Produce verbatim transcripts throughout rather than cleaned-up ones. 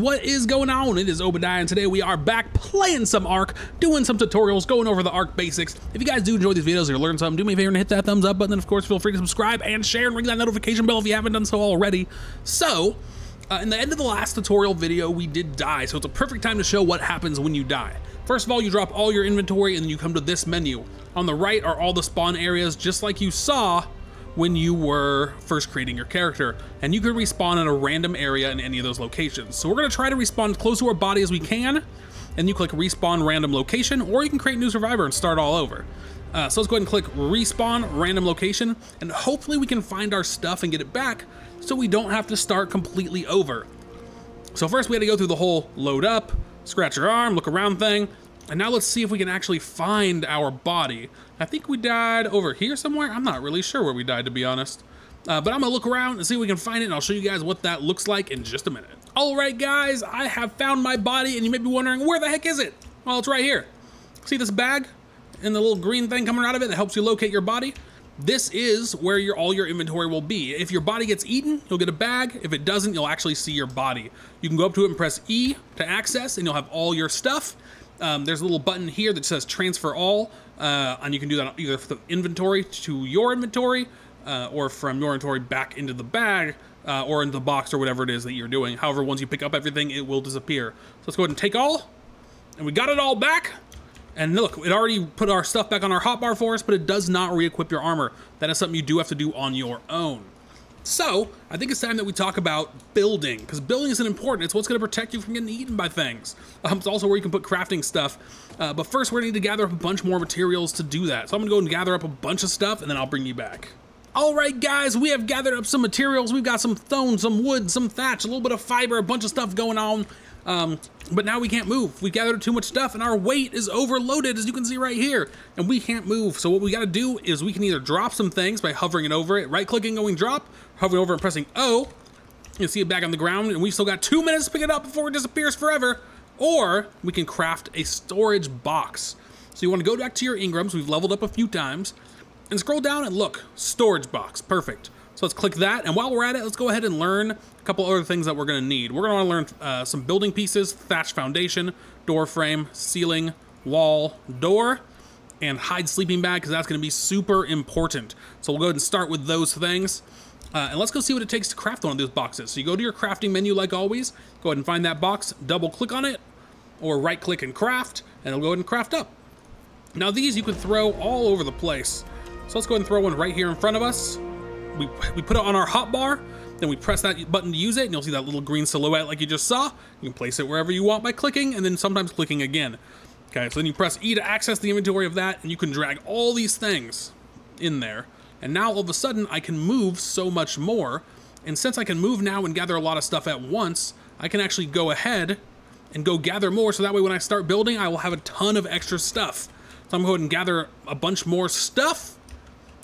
what is going on? It is Obediah, and today we are back playing some Ark, doing some tutorials, going over the Ark basics. If you guys do enjoy these videos or learn something, do me a favor and hit that thumbs up button, and of course feel free to subscribe and share and ring that notification bell if you haven't done so already. So, uh, in the end of the last tutorial video, we did die, so it's a perfect time to show what happens when you die. First of all, you drop all your inventory and then you come to this menu. On the right are all the spawn areas, just like you saw when you were first creating your character, and you can respawn in a random area in any of those locations. So we're gonna try to respawn as close to our body as we can, and you click respawn random location, or you can create new survivor and start all over. Uh, so let's go ahead and click respawn random location, and hopefully we can find our stuff and get it back so we don't have to start completely over. So first we had to go through the whole load up, scratch your arm, look around thing, and now let's see if we can actually find our body. I think we died over here somewhere. I'm not really sure where we died, to be honest. Uh, but I'm gonna look around and see if we can find it, and I'll show you guys what that looks like in just a minute. All right, guys, I have found my body, and you may be wondering, where the heck is it? Well, it's right here. See this bag and the little green thing coming out of it that helps you locate your body? This is where your, all your inventory will be. If your body gets eaten, you'll get a bag. If it doesn't, you'll actually see your body. You can go up to it and press E to access, and you'll have all your stuff. Um, there's a little button here that says transfer all, uh, and you can do that either from inventory to your inventory, uh, or from your inventory back into the bag, uh, or into the box, or whatever it is that you're doing. However, once you pick up everything, it will disappear. So let's go ahead and take all, and we got it all back. And look, it already put our stuff back on our hotbar for us, but it does not re-equip your armor. That is something you do have to do on your own. So I think it's time that we talk about building, because building isn't important. It's what's going to protect you from getting eaten by things. Um, it's also where you can put crafting stuff. Uh, but first, we're going to need to gather up a bunch more materials to do that. So I'm going to go and gather up a bunch of stuff, and then I'll bring you back. All right, guys, we have gathered up some materials. We've got some stone, some wood, some thatch, a little bit of fiber, a bunch of stuff going on. Um, but now we can't move. We gathered too much stuff, and our weight is overloaded, as you can see right here, and we can't move. So what we got to do is we can either drop some things by hovering it over it, right clicking, going drop, hovering over and pressing O. You'll see it back on the ground, and we've still got two minutes to pick it up before it disappears forever. Or we can craft a storage box. So you want to go back to your Ingrams. We've leveled up a few times, and scroll down and look, storage box, perfect. So let's click that, and while we're at it, let's go ahead and learn a couple other things that we're gonna need. We're gonna wanna learn uh, some building pieces: thatch foundation, door frame, ceiling, wall, door, and hide sleeping bag, because that's gonna be super important. So we'll go ahead and start with those things. Uh, and let's go see what it takes to craft one of those boxes. So you go to your crafting menu like always, go ahead and find that box, double click on it, or right click and craft, and it'll go ahead and craft up. Now these you can throw all over the place. So let's go ahead and throw one right here in front of us. We, we put it on our hotbar, then we press that button to use it, and you'll see that little green silhouette like you just saw. You can place it wherever you want by clicking, and then sometimes clicking again. Okay, so then you press E to access the inventory of that, and you can drag all these things in there. And now, all of a sudden, I can move so much more. And since I can move now and gather a lot of stuff at once, I can actually go ahead and go gather more, so that way when I start building, I will have a ton of extra stuff. So I'm going to go ahead and gather a bunch more stuff,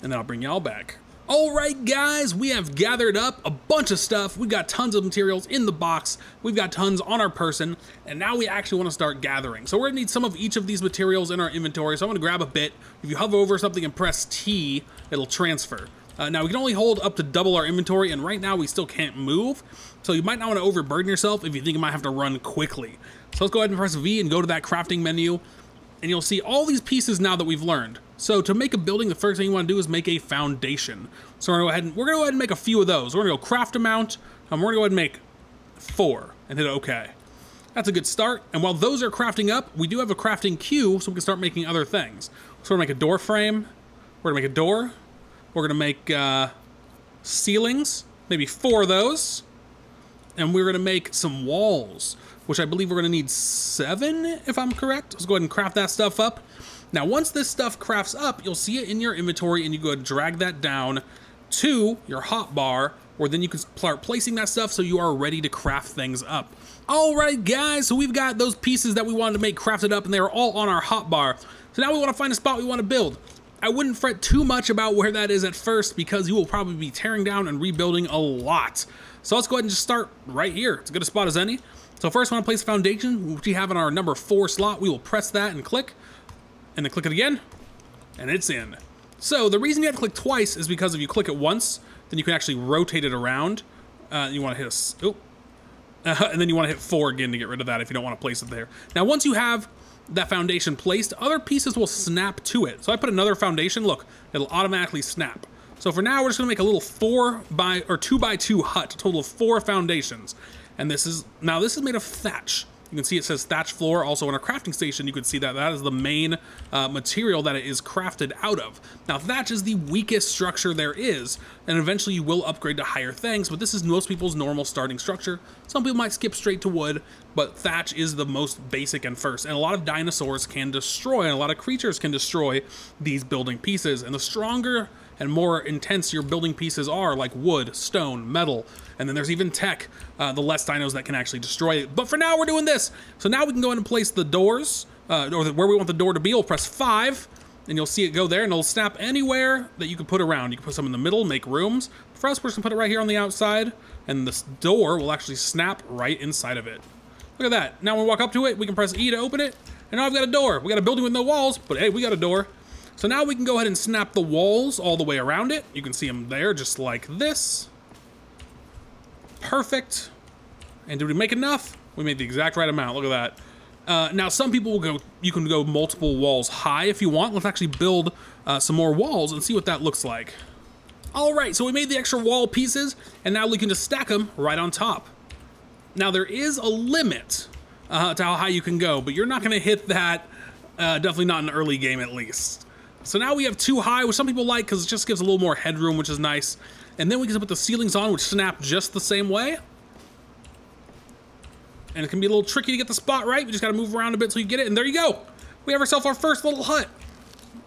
and then I'll bring y'all back. All right, guys, we have gathered up a bunch of stuff. We've got tons of materials in the box. We've got tons on our person, and now we actually want to start gathering. So we're gonna need some of each of these materials in our inventory. So I'm gonna grab a bit. If you hover over something and press T, it'll transfer. Uh, now we can only hold up to double our inventory, and right now we still can't move. So you might not want to overburden yourself if you think you might have to run quickly. So let's go ahead and press V and go to that crafting menu, and you'll see all these pieces now that we've learned. So to make a building, the first thing you want to do is make a foundation. So we're gonna go ahead and we're gonna go ahead and make a few of those. We're gonna go craft amount, and we're gonna go ahead and make four and hit okay. That's a good start. And while those are crafting up, we do have a crafting queue, so we can start making other things. So we're gonna make a door frame, we're gonna make a door, we're gonna make uh, ceilings, maybe four of those, and we're gonna make some walls, which I believe we're gonna need seven, if I'm correct. Let's go ahead and craft that stuff up. Now, once this stuff crafts up, you'll see it in your inventory, and you go and drag that down to your hotbar, where then you can start placing that stuff so you are ready to craft things up. All right, guys, so we've got those pieces that we wanted to make crafted up, and they are all on our hotbar. So now we want to find a spot we want to build. I wouldn't fret too much about where that is at first, because you will probably be tearing down and rebuilding a lot. So let's go ahead and just start right here. It's as good a spot as any. So first, I want to place a foundation, which we have in our number four slot. We will press that and click, and then click it again, and it's in. So the reason you have to click twice is because if you click it once, then you can actually rotate it around. Uh, you want to hit a, oh, Uh, and then you want to hit four again to get rid of that if you don't want to place it there. Now, once you have that foundation placed, other pieces will snap to it. So I put another foundation, look, it'll automatically snap. So for now, we're just gonna make a little four by, or two by two hut, a total of four foundations. And this is, now this is made of thatch. You can see it says thatch floor. Also in our crafting station, you can see that that is the main uh, material that it is crafted out of. Now thatch is the weakest structure there is, and eventually you will upgrade to higher things, but this is most people's normal starting structure. Some people might skip straight to wood, but thatch is the most basic and first, and a lot of dinosaurs can destroy, and a lot of creatures can destroy these building pieces, and the stronger and more intense your building pieces are, like wood, stone, metal, and then there's even tech, uh, the less dinos that can actually destroy it. But for now, we're doing this. So now we can go in and place the doors, uh, or the, where we want the door to be. We'll press five, and you'll see it go there, and it'll snap anywhere that you can put around. You can put some in the middle, make rooms. For us, we're just gonna put it right here on the outside, and this door will actually snap right inside of it. Look at that. Now when we walk up to it, we can press E to open it, and now I've got a door. We got a building with no walls, but hey, we got a door. So now we can go ahead and snap the walls all the way around it. You can see them there just like this. Perfect. And did we make enough? We made the exact right amount, look at that. Uh, now some people will go, you can go multiple walls high if you want. Let's actually build uh, some more walls and see what that looks like. All right, so we made the extra wall pieces and now we can just stack them right on top. Now there is a limit uh, to how high you can go, but you're not gonna hit that, uh, definitely not in the early game at least. So now we have two high, which some people like because it just gives a little more headroom, which is nice. And then we can put the ceilings on, which snap just the same way. And it can be a little tricky to get the spot right. We just gotta move around a bit so you get it, and there you go. We have ourselves our first little hut.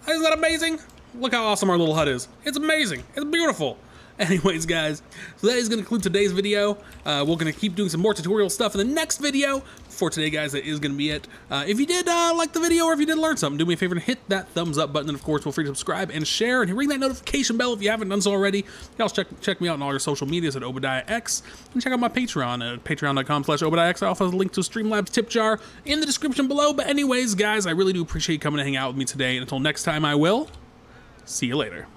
Isn't that amazing? Look how awesome our little hut is. It's amazing, it's beautiful. Anyways, guys, so that is gonna conclude today's video. Uh, we're gonna keep doing some more tutorial stuff in the next video. For today, guys, that is gonna be it. Uh, if you did uh, like the video or if you did learn something, do me a favor and hit that thumbs up button. And of course, feel free to subscribe and share and ring that notification bell if you haven't done so already. You also check, check me out on all your social medias at ObediahX, and check out my Patreon at patreon dot com slash ObediahX. I also have a link to Streamlabs tip jar in the description below. But anyways, guys, I really do appreciate you coming to hang out with me today. And until next time, I will see you later.